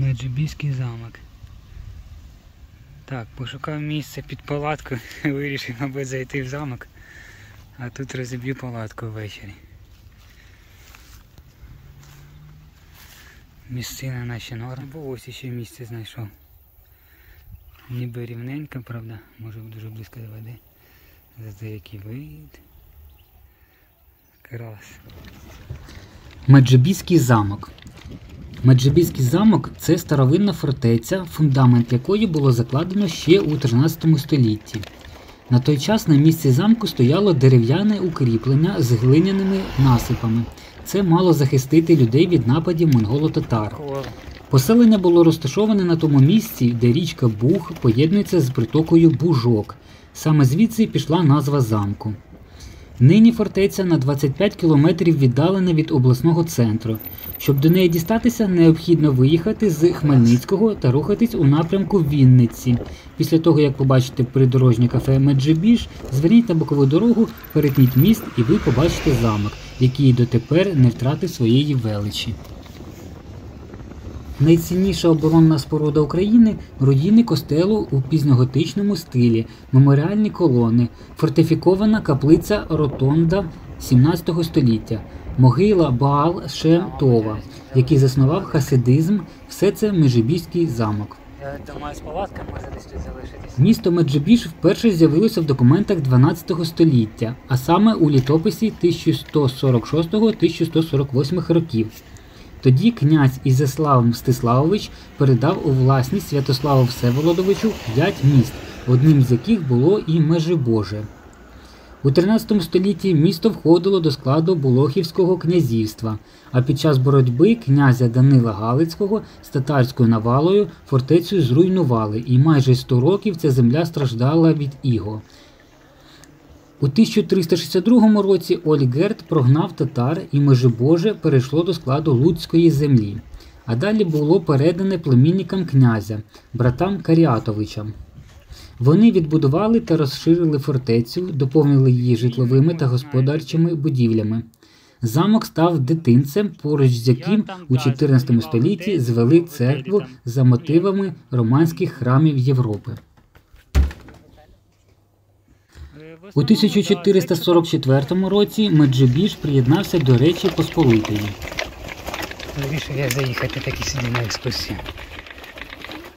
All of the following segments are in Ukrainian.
Меджибізький замок. Так, пошукав місце під палатку, вирішив, мабуть, зайти в замок, а тут розіб'ю палатку ввечері. Місцина наче норм. Бо ось ще місце знайшов. Ніби рівненько, правда, може дуже близько до води. За деякий вид. Крас. Меджибізький замок. Меджибізький замок – це старовинна фортеця, фундамент якої було закладено ще у 13 столітті. На той час на місці замку стояло дерев'яне укріплення з глиняними насипами. Це мало захистити людей від нападів монголо-татар. Поселення було розташоване на тому місці, де річка Буг поєднується з притокою Бужок. Саме звідси пішла назва замку. Нині фортеця на 25 кілометрів віддалена від обласного центру. Щоб до неї дістатися, необхідно виїхати з Хмельницького та рухатись у напрямку Вінниці. Після того, як побачите придорожнє кафе «Меджибіж», зверніть на бокову дорогу, перетніть міст і ви побачите замок, який дотепер не втратив своєї величі. Найцінніша оборонна споруда України – руїни костелу у пізньоготичному стилі, меморіальні колони, фортифікована каплиця-ротонда 17 століття, могила Бал-Шем-Това, який заснував хасидизм, все це Меджибізький замок. Місто Меджибіж вперше з'явилося в документах 12 століття, а саме у літописі 1146-1148 років. Тоді князь Ізяслав Мстиславович передав у власність Святославу Всеволодовичу 5 міст, одним з яких було і Межибоже. У 13 столітті місто входило до складу Болохівського князівства, а під час боротьби князя Данила Галицького з татарською навалою фортецю зруйнували, і майже 100 років ця земля страждала від іго. У 1362 році Ольгерд прогнав татар і Межибоже перейшло до складу Луцької землі, а далі було передане племінникам князя, братам Коріатовичам. Вони відбудували та розширили фортецю, доповнили її житловими та господарчими будівлями. Замок став дитинцем, поруч з яким у 14 столітті звели церкву за мотивами романських храмів Європи. У 1444 році Меджибіж приєднався до Речі Посполитої. Вирішив я заїхати таки сюди на екскурсію.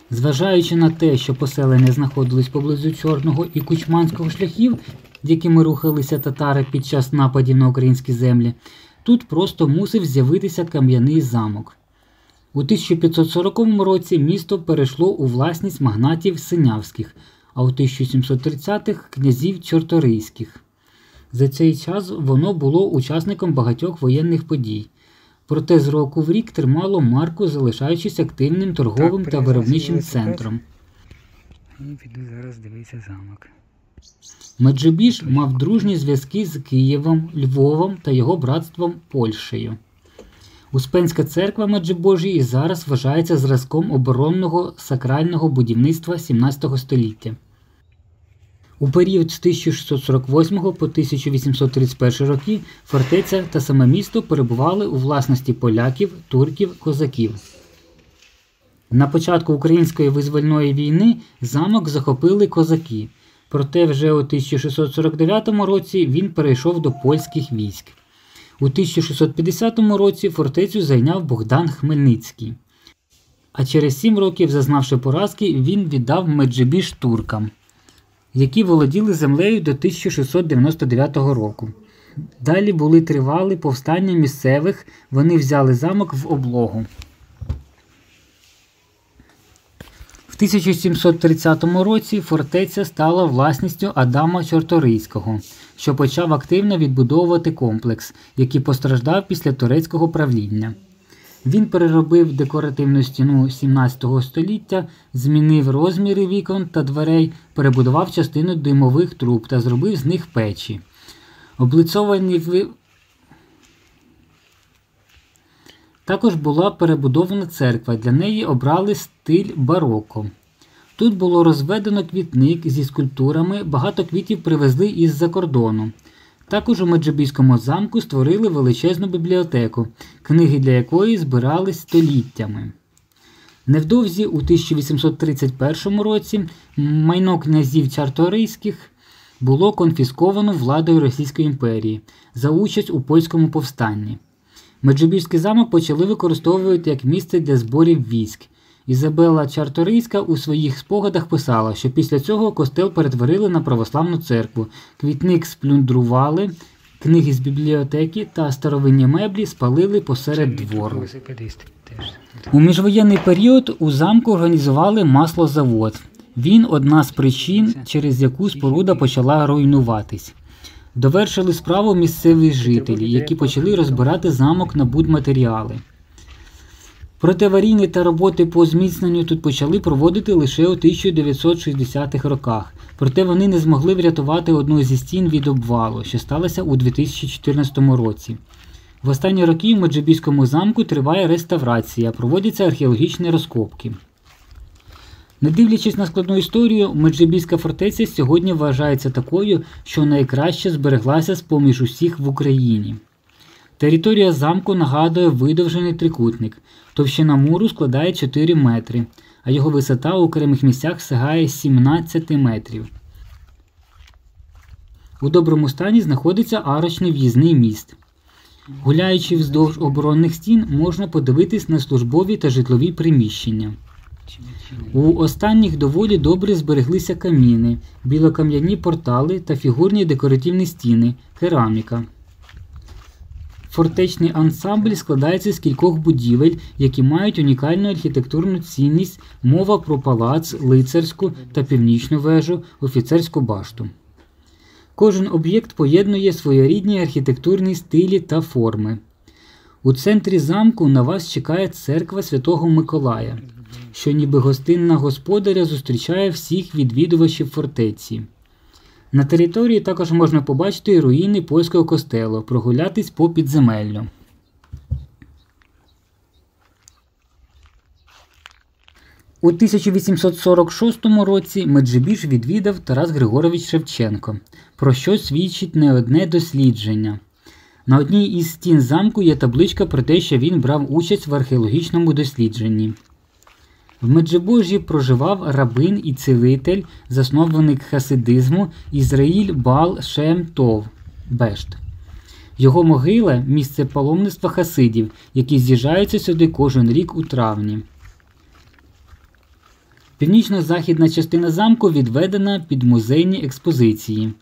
Зважаючи на те, що поселення знаходились поблизу Чорного і Кучманського шляхів, якими рухалися татари під час нападів на українські землі, тут просто мусив з'явитися кам'яний замок. У 1540 році місто перейшло у власність магнатів Синявських, а у 1730-х – князів Чорторийських. За цей час воно було учасником багатьох воєнних подій. Проте з року в рік тримало марку, залишаючись активним торговим та виробничим центром. І піду зараз дивитися замок. Меджибіж мав дружні зв'язки з Києвом, Львовом та його братством Польщею. Успенська церква Меджибожії зараз вважається зразком оборонного сакрального будівництва 17 століття. У період з 1648 по 1831 роки фортеця та саме місто перебували у власності поляків, турків, козаків. На початку Української визвольної війни замок захопили козаки, проте вже у 1649 році він перейшов до польських військ. У 1650 році фортецю зайняв Богдан Хмельницький. А через 7 років, зазнавши поразки, він віддав Меджибіж туркам, які володіли землею до 1699 року. Далі були тривалі повстання місцевих, вони взяли замок в облогу. В 1730 році фортеця стала власністю Адама Чарторийського, що почав активно відбудовувати комплекс, який постраждав після турецького правління. Він переробив декоративну стіну 17 століття, змінив розміри вікон та дверей, перебудував частину димових труб та зробив з них печі. Також була перебудована церква, для неї обрали стиль бароко. Тут було розведено квітник зі скульптурами, багато квітів привезли із-за кордону. Також у Меджибізькому замку створили величезну бібліотеку, книги для якої збирались століттями. Невдовзі у 1831 році майно князів Чарторийських було конфісковано владою Російської імперії за участь у польському повстанні. Меджибіжський замок почали використовувати як місце для зборів військ. Ізабелла Чарторийська у своїх спогадах писала, що після цього костел перетворили на православну церкву, квітник сплюндрували, книги з бібліотеки та старовинні меблі спалили посеред двору. У міжвоєнний період у замку організували маслозавод. Він – одна з причин, через яку споруда почала руйнуватись. Довершили справу місцеві жителі, які почали розбирати замок на будматеріали. Проте аварійні та роботи по зміцненню тут почали проводити лише у 1960-х роках. Проте вони не змогли врятувати одну зі стін від обвалу, що сталося у 2014 році. В останні роки в Меджибіжському замку триває реставрація, проводяться археологічні розкопки. Не дивлячись на складну історію, Меджибіжська фортеця сьогодні вважається такою, що найкраще збереглася з-поміж усіх в Україні. Територія замку нагадує видовжений трикутник. Товщина муру складає 4 метри, а його висота у окремих місцях сягає 17 метрів. У доброму стані знаходиться арочний в'їзний міст. Гуляючи вздовж оборонних стін, можна подивитись на службові та житлові приміщення. У останніх доволі добре збереглися каміни, білокам'яні портали та фігурні декоративні стіни, кераміка. Фортечний ансамбль складається з кількох будівель, які мають унікальну архітектурну цінність, мова про палац, лицарську та північну вежу, офіцерську башту. Кожен об'єкт поєднує своєрідні архітектурні стилі та форми. У центрі замку на вас чекає церква Святого Миколая, що ніби гостинна господаря зустрічає всіх відвідувачів фортеці. На території також можна побачити руїни польського костелу, прогулятись по підземеллю. У 1846 році Меджибіж відвідав Тарас Григорович Шевченко, про що свідчить не одне дослідження. На одній із стін замку є табличка про те, що він брав участь в археологічному дослідженні. В Меджибіжі проживав рабин і цілитель, засновник хасидизму Ізраїль Бал-Шем-Тов, Бешт. Його могила – місце паломництва хасидів, які з'їжджаються сюди кожен рік у травні. Північно-західна частина замку відведена під музейні експозиції.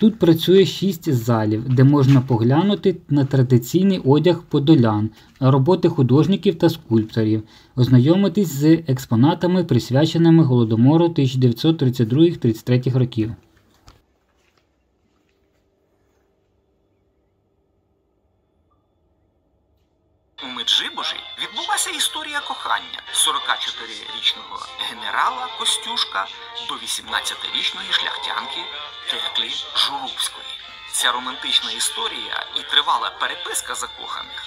Тут працює 6 залів, де можна поглянути на традиційний одяг подолян, роботи художників та скульпторів, ознайомитись з експонатами, присвяченими Голодомору 1932-33 років. У Меджибіжі відбулася історія кохання 44-річного генерала Костюшка до 18-річної шляхтянки Теклі Журовської. Ця романтична історія і тривала переписка закоханих.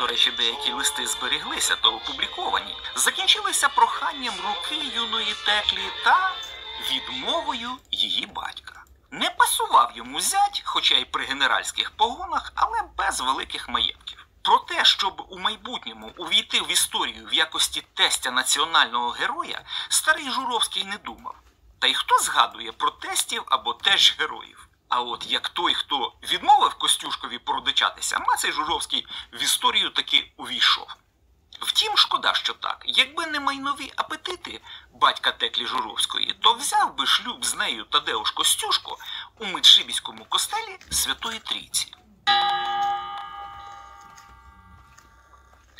До речі, деякі листи збереглися та опубліковані. Закінчилися проханням руки юної Теклі та відмовою її батька. Не пасував йому зять, хоча й при генеральських погонах, але без великих маєтків. Про те, щоб у майбутньому увійти в історію в якості тестя національного героя, старий Журовський не думав. Та й хто згадує про тестів або теж героїв? А от як той, хто відмовив Костюшкові породичатися, мацей Журовський в історію таки увійшов. Втім, шкода, що так. Якби не майнові апетити батька Теклі Журовської, то взяв би шлюб з нею Тадеуш Костюшко у Меджибіжському костелі Святої Трійці.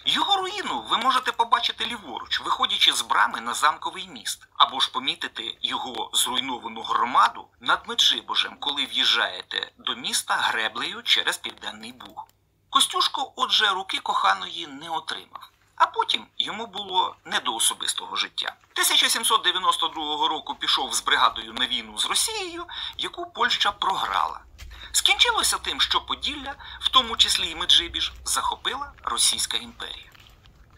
Його руїну ви можете побачити ліворуч, виходячи з брами на замковий міст, або ж помітити його зруйновану громаду над Меджибіжем, коли в'їжджаєте до міста греблею через Південний Буг. Костюшко, отже, руки коханої не отримав, а потім йому було не до особистого життя. 1792 року пішов з бригадою на війну з Росією, яку Польща програла. Скінчилося тим, що Поділля, в тому числі і Меджибіж, захопила Російська імперія.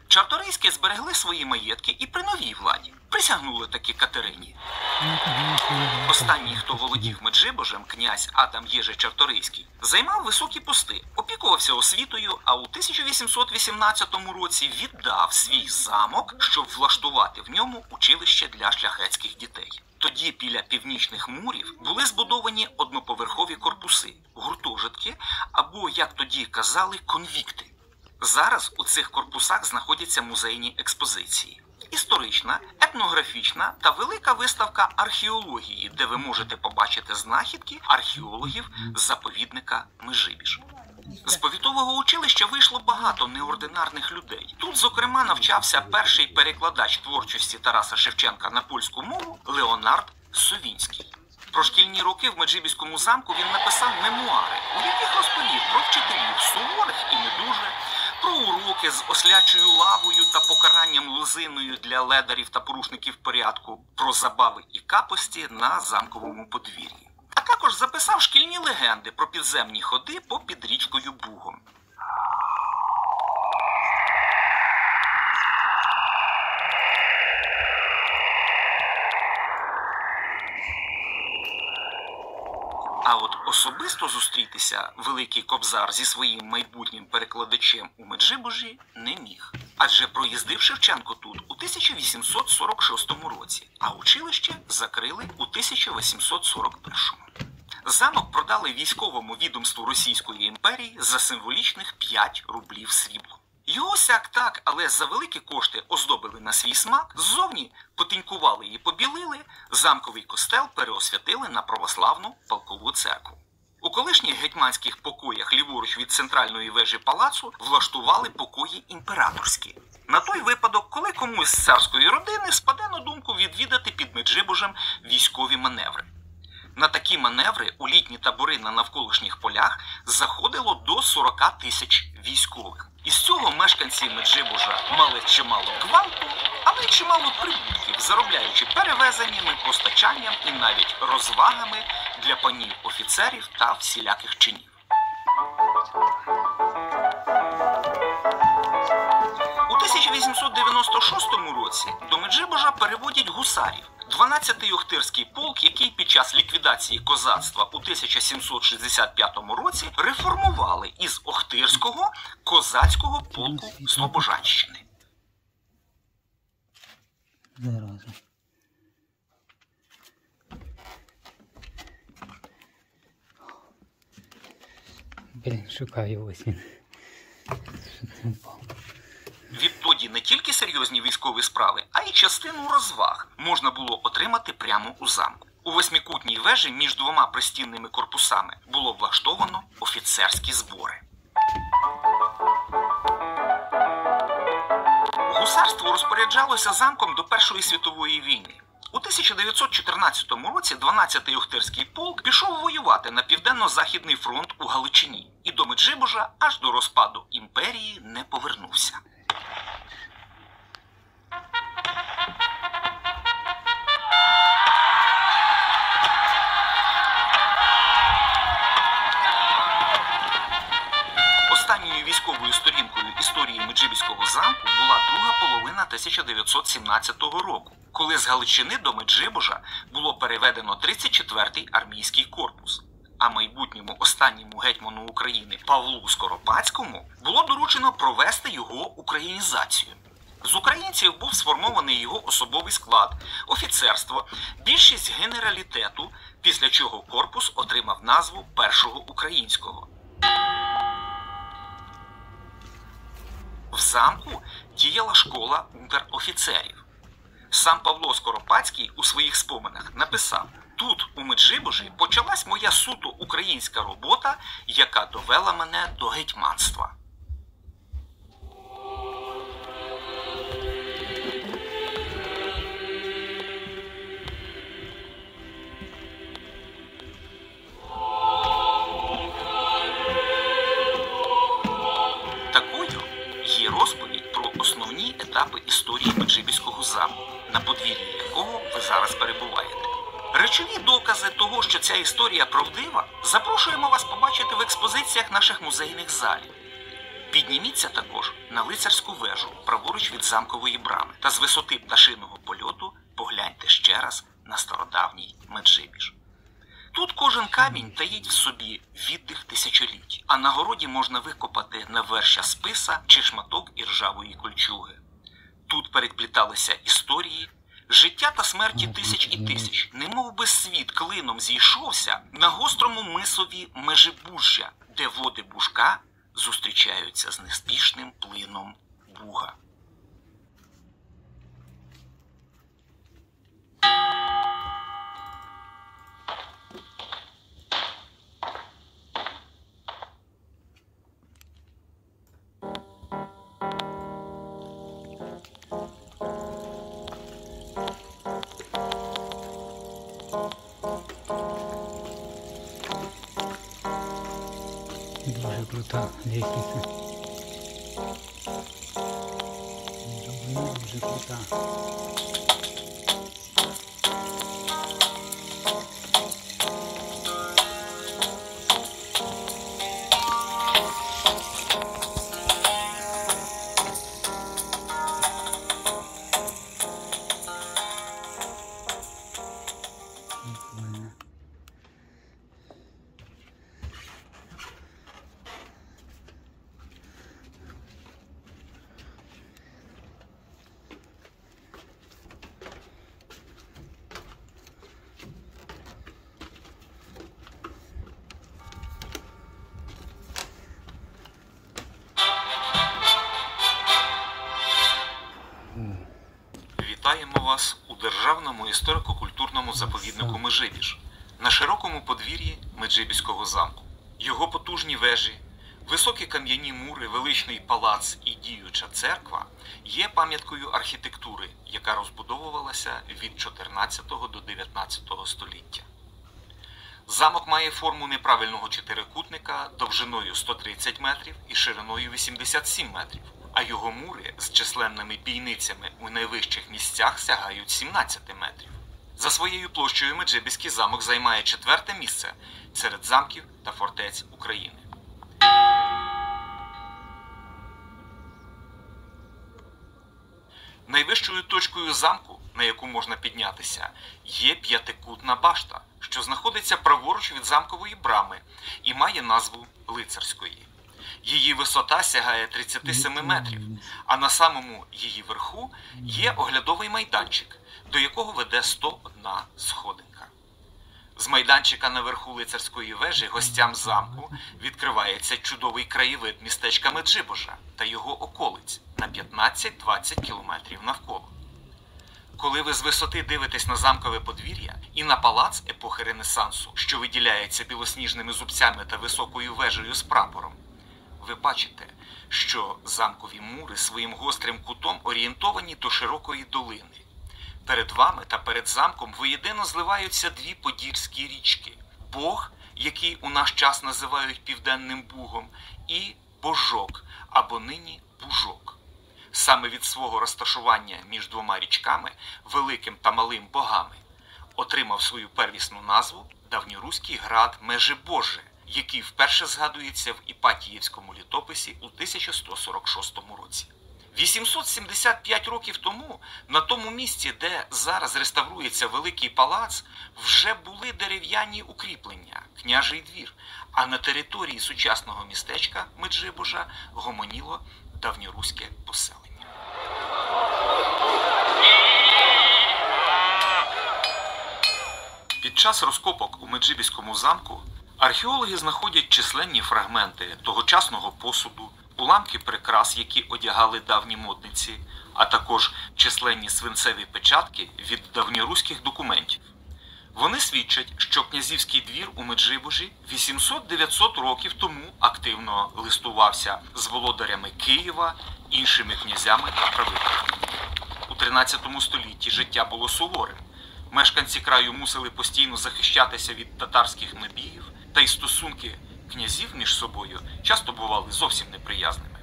Чарторийські зберегли свої маєтки і при новій владі присягнули таки Катерині. Останній, хто володів Меджибожем, князь Адам Єжи Чарторийський, займав високі пости, опікувався освітою, а у 1818 році віддав свій замок, щоб влаштувати в ньому училище для шляхетських дітей. Тоді біля північних мурів були збудовані одноповерхові корпуси, гуртожитки або, як тоді казали, конвікти. Зараз у цих корпусах знаходяться музейні експозиції. Історична, етнографічна та велика виставка археології, де ви можете побачити знахідки археологів з заповідника Меджибіж. З повітового училища вийшло багато неординарних людей. Тут, зокрема, навчався перший перекладач творчості Тараса Шевченка на польську мову Леонард Сувінський. Про шкільні роки в Меджибізькому замку він написав мемуари, у яких розповів про вчителів суворих і не дуже, про уроки з ослячою лавою та покаранням лозиною для ледарів та порушників порядку, про забави і капості на замковому подвір'ї. А також записав шкільні легенди про підземні ходи попід річкою Бугом. А от особисто зустрітися Великий Кобзар зі своїм майбутнім перекладачем у Меджибожі не міг. Адже проїздив Шевченко тут у 1846 році, а училище закрили у 1841. Замок продали військовому відомству Російської імперії за символічних 5 рублів срібла. Його сяк-так, але за великі кошти оздобили на свій смак, ззовні потінькували і побілили, замковий костел переосвятили на православну полкову церкву. У колишніх гетьманських покоях ліворуч від центральної вежі палацу влаштували покої імператорські. На той випадок, коли комусь з царської родини спаде на думку відвідати під Меджибожем військові маневри. На такі маневри у літні табори на навколишніх полях заходило до 40 тисяч військових. Із цього мешканці Меджибожа мали чимало гвалту, але й чимало прибутків, заробляючи перевезеннями, постачанням і навіть розвагами для панів офіцерів та всіляких чинів. У 1896 році до Меджибожа переводять гусарів. 12-й Охтирський полк, який під час ліквідації козацтва у 1765 році реформували із Охтирського козацького полку Слобожанщини. Шукаю ось він. Відтоді не тільки серйозні військові справи, а й частину розваг можна було отримати прямо у замку. У восьмикутній вежі між двома пристінними корпусами було влаштовано офіцерські збори. Гусарство розпоряджалося замком до Першої світової війни. У 1914 році 12-й Охтирський полк пішов воювати на Південно-Західний фронт у Галичині і до Меджибожа аж до розпаду імперії не повернувся. Останньою військовою сторінкою історії Меджибізького замку була друга половина 1917 року, коли з Галичини до Меджибожа було переведено 34-й армійський корпус, а майбутньому останньому гетьману України Павлу Скоропадському було доручено провести його українізацію. З українців був сформований його особовий склад, офіцерство, більшість генералітету, після чого корпус отримав назву Першого українського. В замку діяла школа унтер-офіцерів. Сам Павло Скоропадський у своїх споминах написав: «Тут, у Меджибожі, почалась моя суто українська робота, яка довела мене до гетьманства». Етапи історії Меджибізького замку, на подвір'ї якого ви зараз перебуваєте. Речові докази того, що ця історія правдива, запрошуємо вас побачити в експозиціях наших музейних залів. Підніміться також на лицарську вежу праворуч від замкової брами та з висоти пташиного польоту погляньте ще раз на стародавній Меджибіж. Тут кожен камінь таїть в собі віддих тисячоліть, а на городі можна викопати навершя списа чи шматок іржавої кольчуги. Тут перепліталися історії, життя та смерті тисяч і тисяч, немов би світ клином зійшовся на гострому мисові Межибужжя, де води Бужка зустрічаються з неспішним плином Буга. Дуже крута лестница. Дуже крута. Вітаємо вас у Державному історико-культурному заповіднику Меджибіж, на широкому подвір'ї Меджибізького замку. Його потужні вежі, високі кам'яні мури, величний палац і діюча церква є пам'яткою архітектури, яка розбудовувалася від 14 до 19 століття. Замок має форму неправильного чотирикутника довжиною 130 метрів і шириною 87 метрів. А його мури з численними бійницями у найвищих місцях сягають 17 метрів. За своєю площею Меджибізький замок займає 4-те місце серед замків та фортець України. Найвищою точкою замку, на яку можна піднятися, є п'ятикутна башта, що знаходиться праворуч від замкової брами і має назву Лицарської. Її висота сягає 37 метрів, а на самому її верху є оглядовий майданчик, до якого веде 101 сходинка. З майданчика наверху Лицарської вежі гостям замку відкривається чудовий краєвид містечка Меджибожа та його околиць на 15-20 кілометрів навколо. Коли ви з висоти дивитесь на замкове подвір'я і на палац епохи Ренесансу, що виділяється білосніжними зубцями та високою вежею з прапором, ви бачите, що замкові мури своїм гострим кутом орієнтовані до широкої долини. Перед вами та перед замком воєдино зливаються дві подільські річки – Бог, який у наш час називають Південним Бугом, і Божок, або нині Бужок. Саме від свого розташування між двома річками, Великим та Малим Богами, отримав свою первісну назву давньоруський град Межибоже, який вперше згадується в Іпатіївському літописі у 1146 році. 875 років тому на тому місці, де зараз реставрується Великий палац, вже були дерев'яні укріплення, княжий двір, а на території сучасного містечка Меджибожа гомоніло давньоруське поселення. Під час розкопок у Меджибізькому замку археологи знаходять численні фрагменти тогочасного посуду, уламки прикрас, які одягали давні модниці, а також численні свинцеві печатки від давньоруських документів. Вони свідчать, що князівський двір у Меджибожі 800-900 років тому активно листувався з володарями Києва, іншими князями та правителями. У 13 столітті життя було суворим. Мешканці краю мусили постійно захищатися від татарських набігів, та й стосунки князів між собою часто бували зовсім неприязними.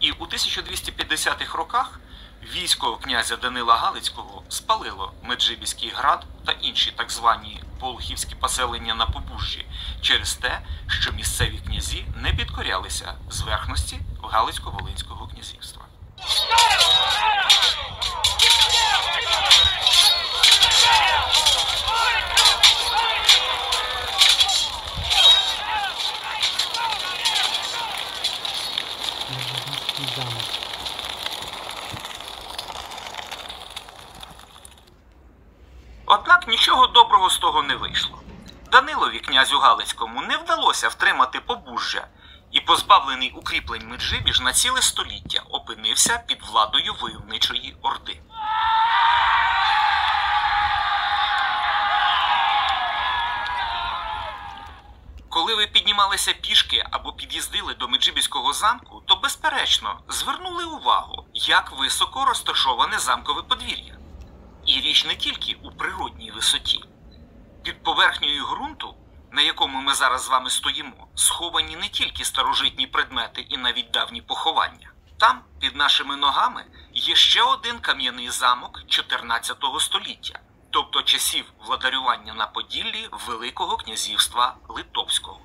І у 1250-х роках Військо князя Данила Галицького спалило Меджибізький град та інші так звані волхівські поселення на Побужжі через те, що місцеві князі не підкорялися зверхності Галицько-Волинського князівства. Однак нічого доброго з того не вийшло. Данилові князю Галицькому не вдалося втримати Побужжя, і позбавлений укріплень Меджибіж на ціле століття опинився під владою войовничої орди. Коли ви піднімалися пішки або під'їздили до Меджибізького замку, то, безперечно, звернули увагу, як високо розташоване замкове подвір'я. І річ не тільки у природній висоті. Під поверхнею ґрунту, на якому ми зараз з вами стоїмо, сховані не тільки старожитні предмети і навіть давні поховання. Там, під нашими ногами, є ще один кам'яний замок 14 століття, тобто часів владарювання на Поділлі Великого князівства Литовського.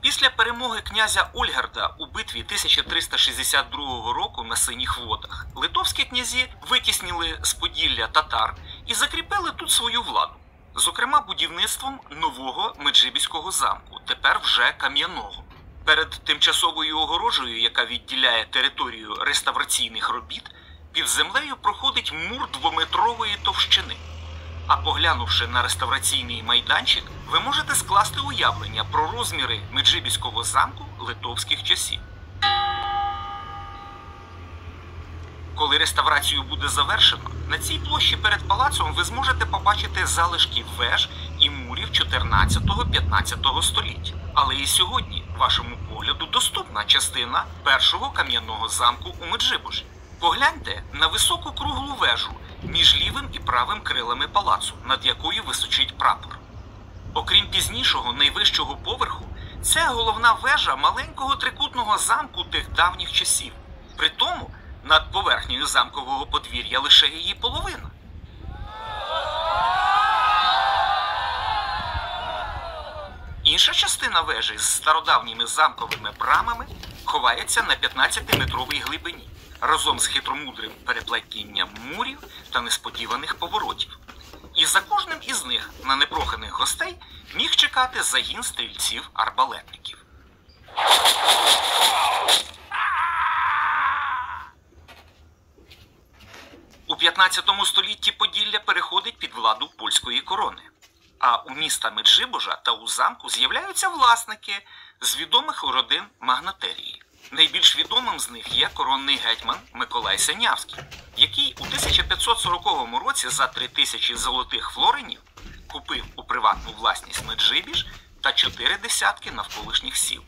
Після перемоги князя Ольгерда у битві 1362 року на Синіх Водах литовські князі витіснили з Поділля татар і закріпили тут свою владу, зокрема будівництвом нового Меджибізького замку, тепер вже кам'яного. Перед тимчасовою огорожею, яка відділяє територію реставраційних робіт, під землею проходить мур 2-метрової товщини. А поглянувши на реставраційний майданчик, ви можете скласти уявлення про розміри Меджибізького замку литовських часів. Коли реставрацію буде завершено, на цій площі перед палацом ви зможете побачити залишки веж і мурів 14-15 століття. Але і сьогодні вашому погляду доступна частина першого кам'яного замку у Меджибожі. Погляньте на високу круглу вежу між лівим і правим крилами палацу, над якою височить прапор. Окрім пізнішого, найвищого поверху, це головна вежа маленького трикутного замку тих давніх часів. При тому, над поверхнею замкового подвір'я лише її половина. Інша частина вежі з стародавніми замковими брамами ховається на 15-метровій глибині, разом з хитромудрим переплетінням мурів та несподіваних поворотів. І за кожним із них на непроханих гостей міг чекати загін стрільців-арбалетників. У 15 столітті Поділля переходить під владу польської корони. А у міста Меджибожа та у замку з'являються власники з відомих родин магнатерії. Найбільш відомим з них є коронний гетьман Миколай Синявський, який у 1540 році за 3000 золотих флоринів купив у приватну власність Меджибіж та 40 навколишніх сіл.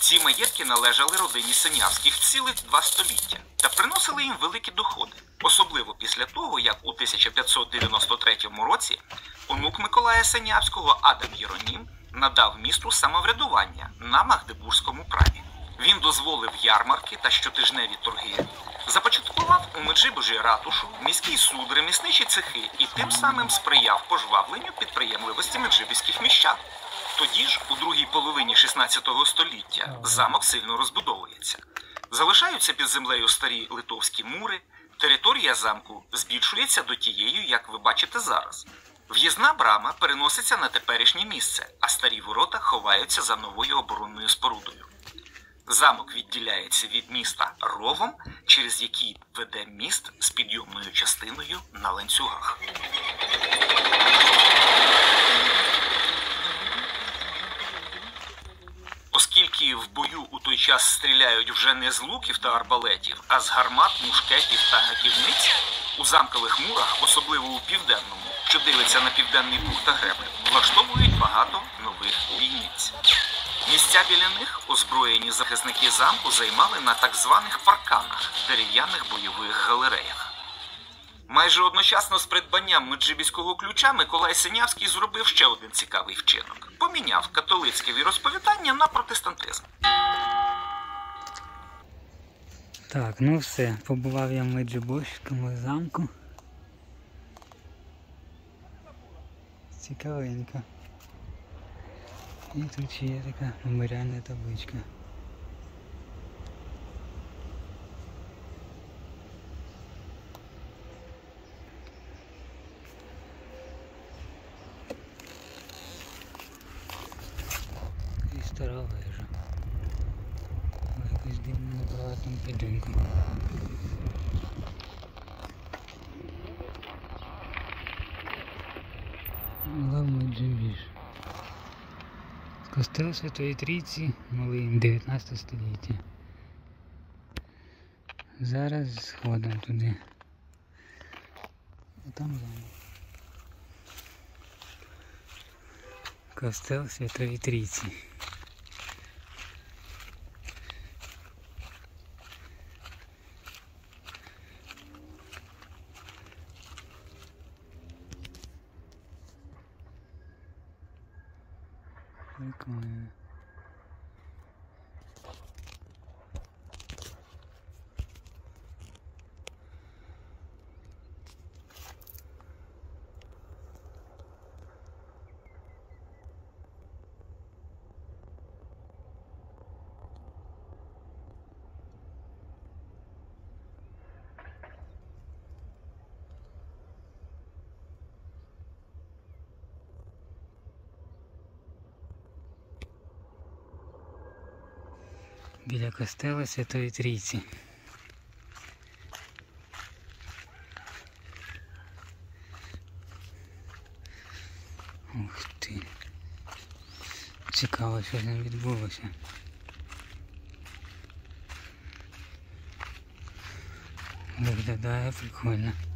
Ці маєтки належали родині Синявських цілих 2 століття та приносили їм великі доходи, особливо після того, як у 1593 році онук Миколая Синявського Адам Єронім надав місту самоврядування на Магдебурзькому праві. Він дозволив ярмарки та щотижневі торги, започаткував у Меджибожі ратушу, міський суд, ремісничі цехи і тим самим сприяв пожвавленню підприємливості меджибізьких міщан. Тоді ж, у другій половині 16 століття, замок сильно розбудовується. Залишаються під землею старі литовські мури, територія замку збільшується до тієї, як ви бачите зараз. В'їзна брама переноситься на теперішнє місце, а старі ворота ховаються за новою оборонною спорудою. Замок відділяється від міста ровом, через який веде міст з підйомною частиною на ланцюгах. Оскільки в бою у той час стріляють вже не з луків та арбалетів, а з гармат, мушкетів та гаківниць, у замкових мурах, особливо у південному, що дивиться на Південний Буг та Гребель, влаштовують багато нових бійниць. Місця біля них озброєні захисники замку займали на так званих парканах – дерев'яних бойових галереях. Майже одночасно з придбанням меджибізького ключа Миколай Синявський зробив ще один цікавий вчинок. Поміняв католицьке віросповідання на протестантизм. Так, ну все, побував я в Меджибіжському замку. Цікавенько. І тут ще є така меморіальна табличка. Костел Святої Трійці, Малин, 19 століття. Зараз сходимо туди. А там замок. Костел Святої Трійці. Прикольно. Біля костела Святої Трійці. Ух ти. Цікаво, що там відбулося. Виглядає прикольно.